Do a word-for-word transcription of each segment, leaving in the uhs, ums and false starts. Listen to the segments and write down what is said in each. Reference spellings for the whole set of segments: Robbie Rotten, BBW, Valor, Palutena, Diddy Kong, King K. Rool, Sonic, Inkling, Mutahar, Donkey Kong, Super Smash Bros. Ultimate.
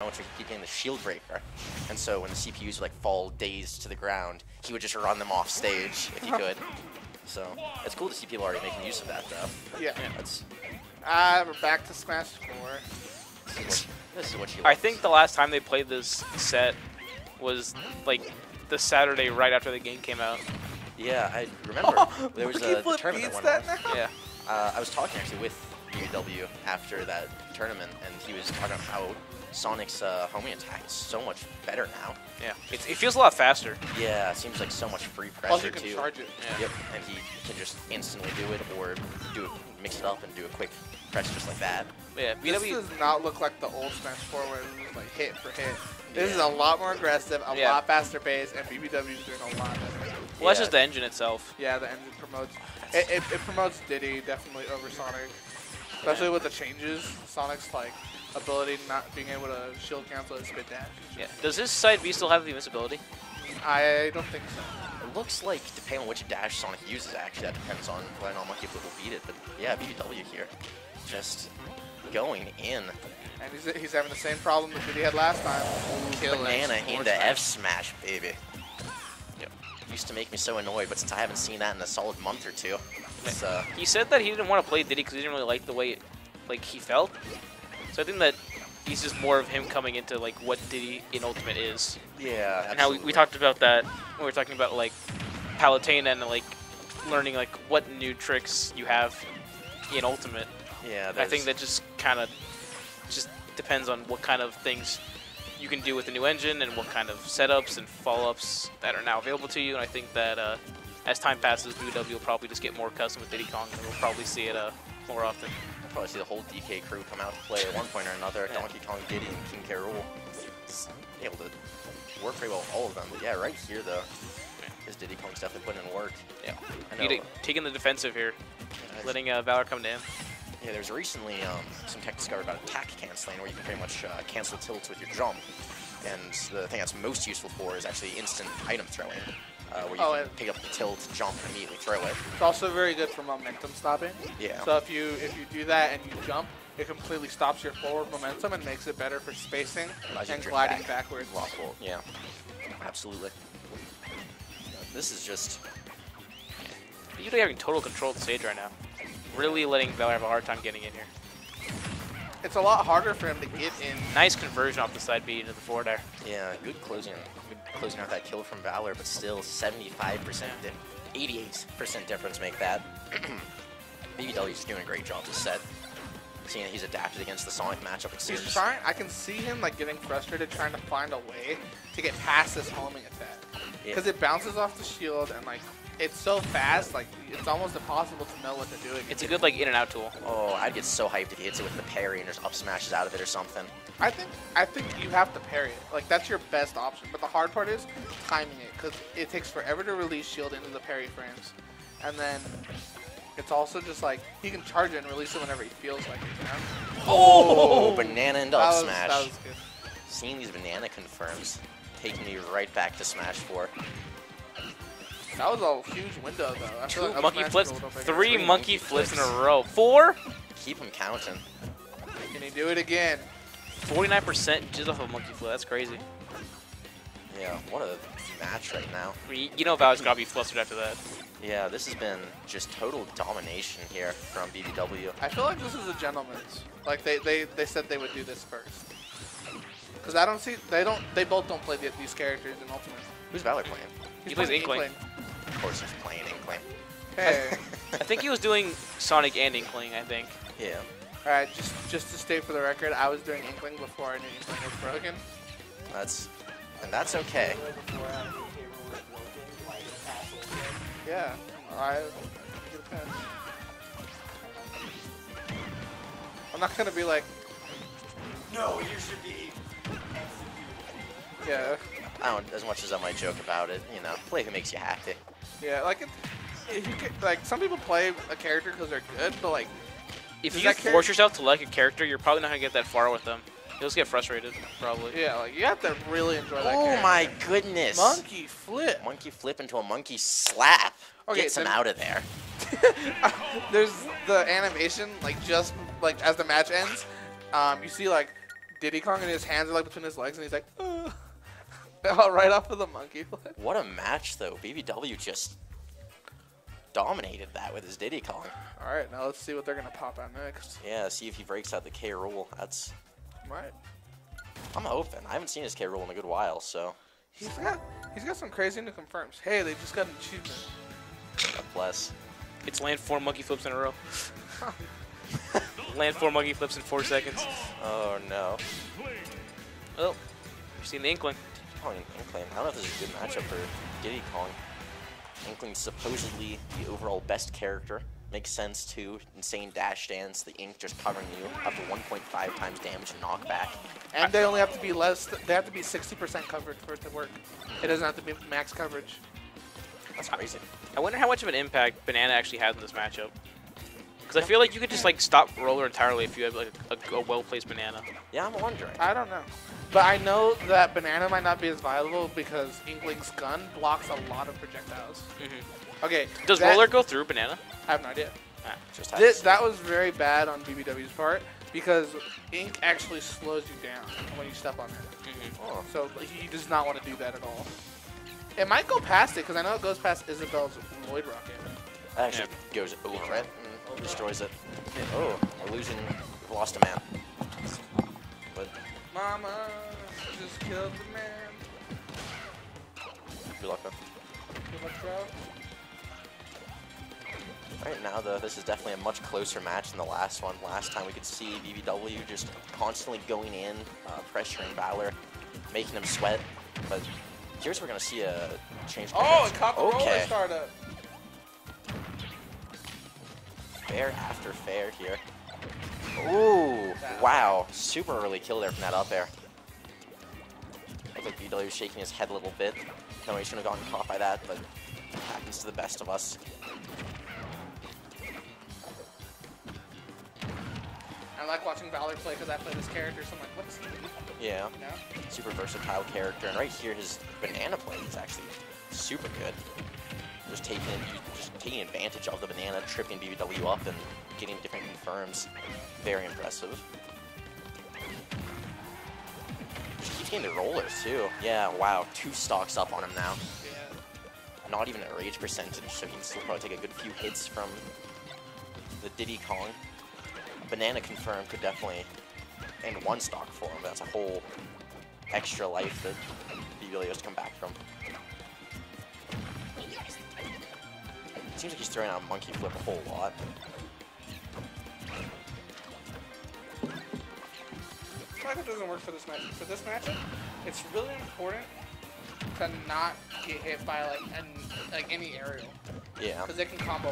I want to keep getting the shield breaker. And so when the C P Us would like fall dazed to the ground, he would just run them off stage if he could. So it's cool to see people already making use of that though. Yeah. yeah that's... Ah, we're back to Smash four. This is what, this is what she I think the last time they played this set was like the Saturday right after the game came out. Yeah, I remember. Oh, there was a tournament one that now? Yeah. Uh, I was talking actually with B B W after that tournament, and he was talking about how Sonic's uh, homing attack is so much better now. Yeah, it, it feels a lot faster. Yeah, it seems like so much free pressure Plus you can too. Charge it. Yeah. Yep, and he can just instantly do it, or do it, mix it up and do a quick press just like that. Yeah, this B W does not look like the old Smash four where it was like hit for hit. This yeah. is a lot more aggressive, a yeah. lot faster pace, and B B W is doing a lot better. Well, yeah. that's just the engine itself. Yeah, the engine promotes. It, it, it promotes Diddy definitely over Sonic, especially yeah. with the changes. Sonic's like. Ability not being able to shield cancel and spit dash. Yeah. Does this side B still have the invincibility? I don't think so. It looks like, depending on which dash Sonic uses, actually, that depends on when all Monkey Flip will beat it. But yeah, B B W here. Just going in. And he's, he's having the same problem that he had last time. Kill Banana into F smash, baby. Yep. Used to make me so annoyed, but since I haven't seen that in a solid month or two. Uh, he said that he didn't want to play Diddy because he didn't really like the way it, like he felt. So I think that he's just more of him coming into like what Diddy in Ultimate is. Yeah. And how we, we talked about that when we were talking about like Palutena and like learning like what new tricks you have in Ultimate. Yeah. I think that just kind of just depends on what kind of things you can do with the new engine and what kind of setups and follow-ups that are now available to you. And I think that uh, as time passes, B B W will probably just get more accustomed with Diddy Kong, and we'll probably see it uh, more often. Probably see the whole D K crew come out to play at one point or another. Yeah. Donkey Kong, Diddy, and King K. Rool. Able to work very well with all of them. But yeah, right here though, this Diddy Kong's definitely putting in work. Yeah, I know. Taking the defensive here, yeah, letting uh, Valor come to him. Yeah, there's recently um, some tech discovered about attack canceling, where you can pretty much uh, cancel tilts with your jump. And the thing that's most useful for is actually instant item throwing. Uh, where you oh, can pick up the tilt, jump, and immediately throw it. It's also very good for momentum stopping. Yeah. So if you if you do that and you jump, it completely stops your forward momentum and makes it better for spacing and gliding back. backwards. Lawful. Yeah, absolutely. This is just... You're usually having total control of the stage right now. Really letting Valor have a hard time getting in here. It's a lot harder for him to get in. Nice conversion off the side B into the forward air. Yeah, good closing, good closing out that kill from Valor, but still seventy-five percent, eighty-eight percent difference make that. B B W's doing a great job this set. Seeing that he's adapted against the Sonic matchup. It seems. He's trying. I can see him like getting frustrated, trying to find a way to get past this homing attack because yeah. it bounces off the shield and like. It's so fast, like it's almost impossible to know what to do. It's a good like in and out tool. Oh, I'd get so hyped if he hits it with the parry and just up smashes out of it or something. I think I think you have to parry it. Like that's your best option. But the hard part is timing it, because it takes forever to release shield into the parry frames, and then it's also just like he can charge it and release it whenever he feels like it. You know? Oh, oh, banana and up smash. That was good. Seeing these banana confirms, taking me right back to Smash four. That was a huge window, though. I Two like monkey flips, three monkey, monkey flips, flips in a row. Four? Keep him counting. Can he do it again? forty-nine percent just off a monkey flip. That's crazy. Yeah, what a match right now. You know Valor's got to be flustered after that. Yeah, this has been just total domination here from B B W. I feel like this is a gentleman's. Like, they, they, they said they would do this first. Because I don't see, they don't, they both don't play the, these characters in Ultimate. Who's Valor playing? He, he plays Inkling. Inkling. Of course he's playing Inkling. Hey. I, I think he was doing Sonic and Inkling, I think. Yeah. Alright, just just to state for the record, I was doing Inkling before I knew Inkling was broken. That's... and that's okay. Yeah. Alright. I'm not gonna be like... No, you should be... Yeah. I don't, as much as I might joke about it, you know, play who makes you happy. Yeah, like, it, if you could, like some people play a character because they're good, but like, if you force yourself to like a character, you're probably not gonna get that far with them. You'll just get frustrated, probably. Yeah, like you have to really enjoy that. Oh character. My goodness! Monkey flip. Monkey flip into a monkey slap. Okay, gets him out of there. There's the animation, like just like as the match ends, um, you see like Diddy Kong and his hands are like between his legs and he's like, oh. All right off of the monkey flip. What a match though. B B W just dominated that with his Diddy Kong. All right, now let's see what they're gonna pop out next. Yeah, see if he breaks out the K. Rool. That's right. I'm hoping. I haven't seen his K. Rool in a good while, so. He's got he's got some crazy new confirms. Hey, they just got an achievement. God bless. It's land four monkey flips in a row. Land four monkey flips in four seconds. Oh no. Oh, you've seen the Inkling. Oh, Inkling. I don't know if this is a good matchup for Diddy Kong. Inkling's supposedly the overall best character. Makes sense too. Insane dash dance. The ink just covering you up to one point five times damage and knockback. And they only have to be less. Th they have to be sixty percent covered for it to work. It doesn't have to be max coverage. That's crazy. I wonder how much of an impact Banana actually had in this matchup. Because I feel like you could just like stop Roller entirely if you had like a, a well-placed Banana. Yeah, I'm wondering. I don't know. But I know that Banana might not be as viable because Inkling's gun blocks a lot of projectiles. Mm-hmm. Okay. Does that, Roller go through Banana? I have no idea. Ah, just this, that was very bad on B B W's part because ink actually slows you down when you step on it. Mm-hmm. Oh. So he does not want to do that at all. It might go past it because I know it goes past Isabel's Lloyd rocket. That actually yeah. goes over it. Destroys it. Oh, we're losing. We've lost a man. But Mama just killed the man. Good luck, bro. Good luck, bro. Right now, though, this is definitely a much closer match than the last one. Last time we could see B B W just constantly going in, uh, pressuring Valor, making him sweat. But here's where we're gonna see a change. Oh, it caught the Roller startup. Fair after fair here. Ooh, wow. Super early kill there from that up air. Looks like B W shaking his head a little bit. No, he shouldn't have gotten caught by that, but it happens to the best of us. I like watching Valor play because I play this character, so I'm like, what's he doing? Yeah. You know? Super versatile character, and right here his Banana play is actually super good. Just taking, just taking advantage of the Banana, tripping B B W up and getting different confirms. Very impressive. Just keeps getting the Rollers too. Yeah, wow, two stocks up on him now. Yeah. Not even a rage percentage, so he can still probably take a good few hits from the Diddy Kong. Banana confirm could definitely end one stock for him. That's a whole extra life that B B W has to come back from. Seems like he's throwing out monkey flip a whole lot. I feel like it doesn't work for this match. For this matchup, it's really important to not get hit by like an, like any aerial. Yeah. Because they can combo.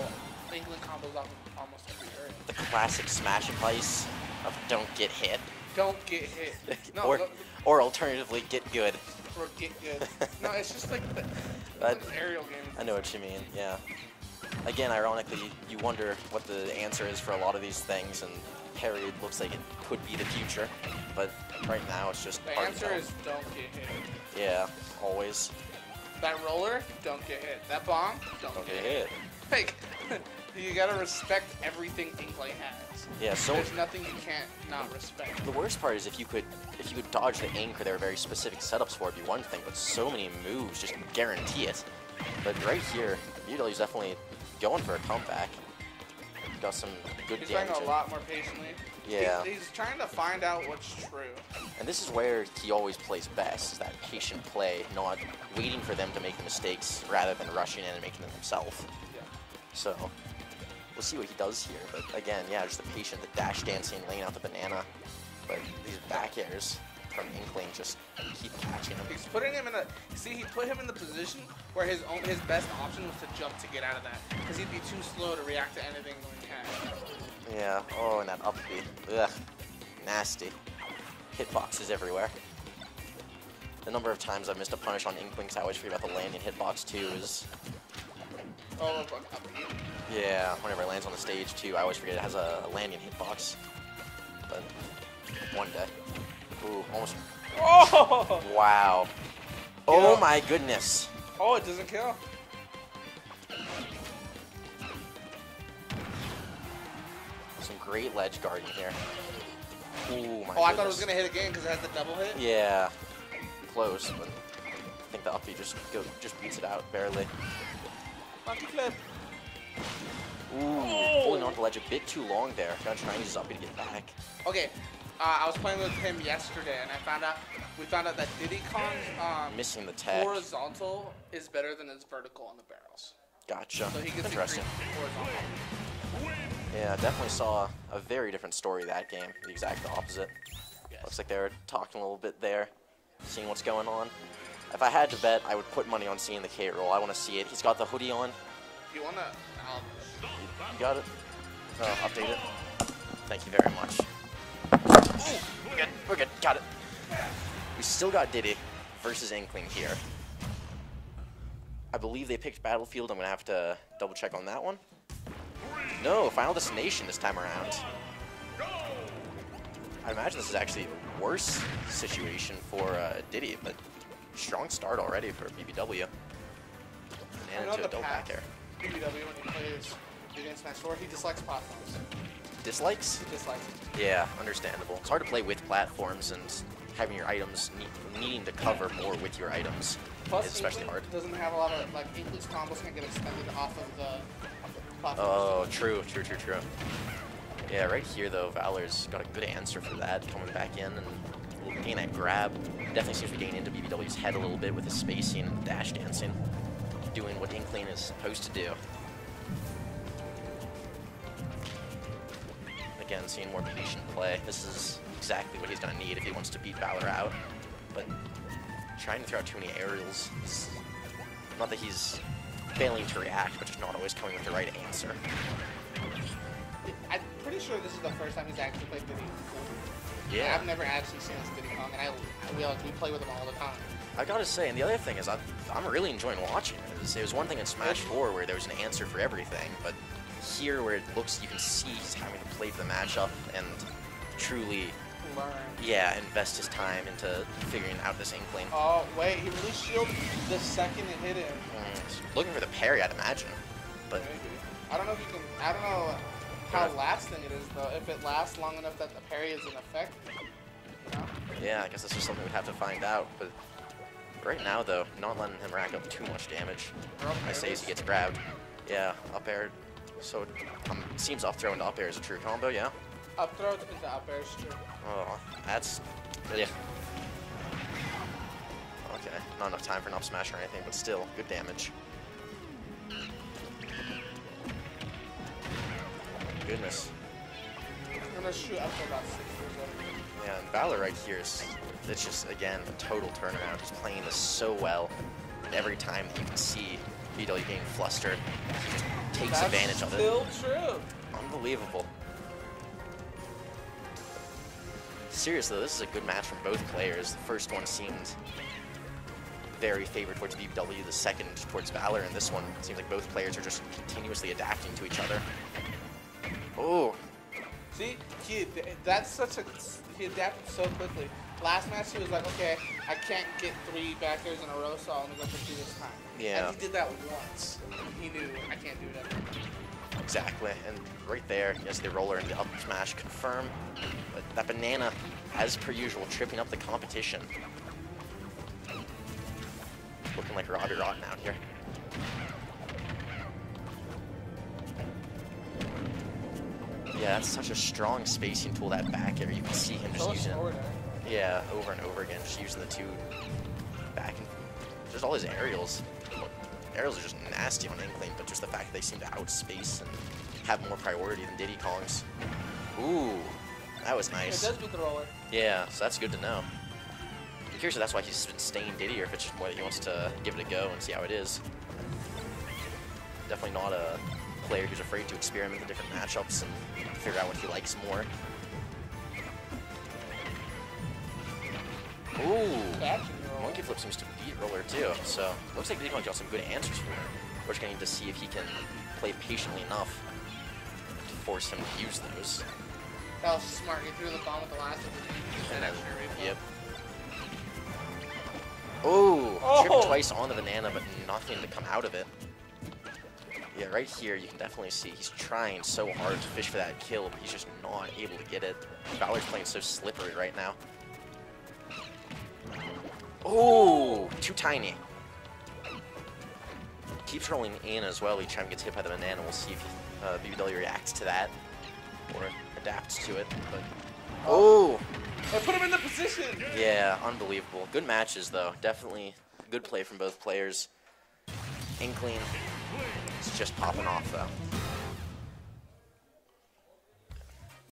England combos off of almost every aerial. The classic smash advice of don't get hit. Don't get hit. No, or, no, or alternatively, get good. Or get good. No, it's just like the but, like aerial game. I know what you mean. Yeah. Again, ironically, you wonder what the answer is for a lot of these things, and Harry looks like it could be the future, but right now it's just the answer is don't get hit. Yeah, always. That Roller, don't get hit. That bomb, don't, don't get, get hit. hit. Like, you gotta respect everything Inkling has. Yeah, so there's nothing you can't not respect. The worst part is if you could, if you could dodge the ink, or there are very specific setups for it, it'd be one thing, but so many moves just guarantee it. But right here, Mutahar definitely going for a comeback. Got some good damage. He's playing a lot more patiently. Yeah. He's, he's trying to find out what's true. And this is where he always plays best, is that patient play, not waiting for them to make the mistakes rather than rushing in and making them himself. Yeah. So, we'll see what he does here. But again, yeah, just the patient, the dash dancing, laying out the Banana. But these back airs from Inkling just keep catching him. He's putting him in a, see, he put him in the position where his own, his best option was to jump to get out of that, because he'd be too slow to react to anything when he can. Yeah, oh, and that up beat, ugh, nasty. Hitboxes everywhere. The number of times I've missed a punish on Inkling, I always forget about the landing hitbox too is... Oh, up beat? Yeah, whenever it lands on the stage too, I always forget it has a landing hitbox. But, one day. Ooh, almost. Oh! Wow. Oh my goodness. Oh, it doesn't kill. Some great ledge guarding here. Ooh, my oh, I goodness. Thought it was going to hit again because it has the double hit? Yeah. Close, but I think the up B just, go, just beats it out, barely. Monkey flip. Ooh, oh. Holding on to the ledge a bit too long there. Gotta try and use up B to get back. Okay, uh, I was playing with him yesterday, and I found out, we found out that Diddy Kong's um, missing the tech. Horizontal is better than his vertical on the barrels. Gotcha. So he gets interesting. Yeah, I definitely saw a very different story that game. The exact opposite. Yes. Looks like they were talking a little bit there, seeing what's going on. If I had to bet, I would put money on seeing the K. Rool. I want to see it. He's got the hoodie on. You want to? Um, you got it. Uh, update it. Thank you very much. Ooh, we're good. We're good. Got it. We still got Diddy versus Inkling here. I believe they picked Battlefield. I'm going to have to double check on that one. No, Final Destination this time around. I imagine this is actually a worse situation for uh, Diddy, but strong start already for B B W. And into a double back air. B B W, when he plays against Max Four, he dislikes platforms. Dislikes? He dislikes. Yeah, understandable. It's hard to play with platforms and having your items, ne needing to cover more with your items. Plus, especially Inkling hard. Doesn't have a lot of, like, Inkling's combos can get extended off of the, off the platform. Oh, true, true, true, true. Yeah, right here, though, Valor's got a good answer for that, coming back in and getting that grab. Definitely seems to be getting into B B W's head a little bit with his spacing and dash dancing. Doing what Inkling is supposed to do. Again, seeing more patient play. This is exactly what he's going to need if he wants to beat Valor out. But trying to throw out too many aerials. It's not that he's failing to react, but just not always coming with the right answer. I'm pretty sure this is the first time he's actually played Diddy. Yeah. I've never actually seen this Diddy Kong, and I, I realize we play with him all the time. I gotta say, and the other thing is, I'm, I'm really enjoying watching it. It was one thing in Smash four where there was an answer for everything, but here where it looks, you can see he's having to play for the matchup and truly, learn. Yeah, invest his time into figuring out this Inkling. Oh, wait, he really shielded the second it hit him. Mm, looking for the parry, I'd imagine. But I don't know if you can, I don't know how lasting it is, though, if it lasts long enough that the parry is in effect. You know? Yeah, I guess this is something we'd have to find out, but right now, though, not letting him rack up too much damage. I say as he gets grabbed. Yeah, up air. So um, it seems up throw into up air is a true combo, yeah? Up throw into up air is true. Oh, that's... yeah. Okay, not enough time for an up smash or anything, but still, good damage. Goodness. I'm gonna shoot up to about six years old. Yeah, and Valor right here is, it's just, again, a total turnaround. He's playing this so well, and every time that you can see B W getting flustered, he just takes That's advantage of it. That's still true. Unbelievable. Seriously, this is a good match from both players. The first one seemed very favored towards B W, the second towards Valor, and this one seems like both players are just continuously adapting to each other. Oh. See, he, that's such a, he adapted so quickly. Last match he was like, okay, I can't get three backers in a row, so I'm going to do this time. Yeah. And he did that once. He knew, I can't do that. Exactly, and right there, yes, the roller and the up smash confirm. But that banana, as per usual, tripping up the competition. Looking like Robbie Rotten out here. Yeah, that's such a strong spacing tool, that back air. You can see him just using it. Yeah, over and over again, just using the two back and just all his aerials. Aerials are just nasty on Inkling, but just the fact that they seem to outspace and have more priority than Diddy Kong's. Ooh, that was nice. It does beat the roller. Yeah, so that's good to know. I'm curious if that's why he's been staying Diddy, or if it's just more that he wants to give it a go and see how it is. Definitely not a player who's afraid to experiment with different matchups and figure out what he likes more. Ooh, monkey flip seems to beat roller too, so looks like Diddy Kong got some good answers for him. We're just going to need to see if he can play patiently enough to force him to use those. That was smart. You threw the bomb with the last of them. Yep. Ooh, oh, tripped twice on the banana, but nothing to come out of it. Yeah, right here, you can definitely see he's trying so hard to fish for that kill, but he's just not able to get it. Valor's playing so slippery right now. Oh, too tiny. Keeps rolling in as well. Each time he gets hit by the banana, we'll see if uh, B B W reacts to that or adapts to it. But oh! I put him in the position! Yeah, unbelievable. Good matches, though. Definitely good play from both players. Inkling is just popping off, though.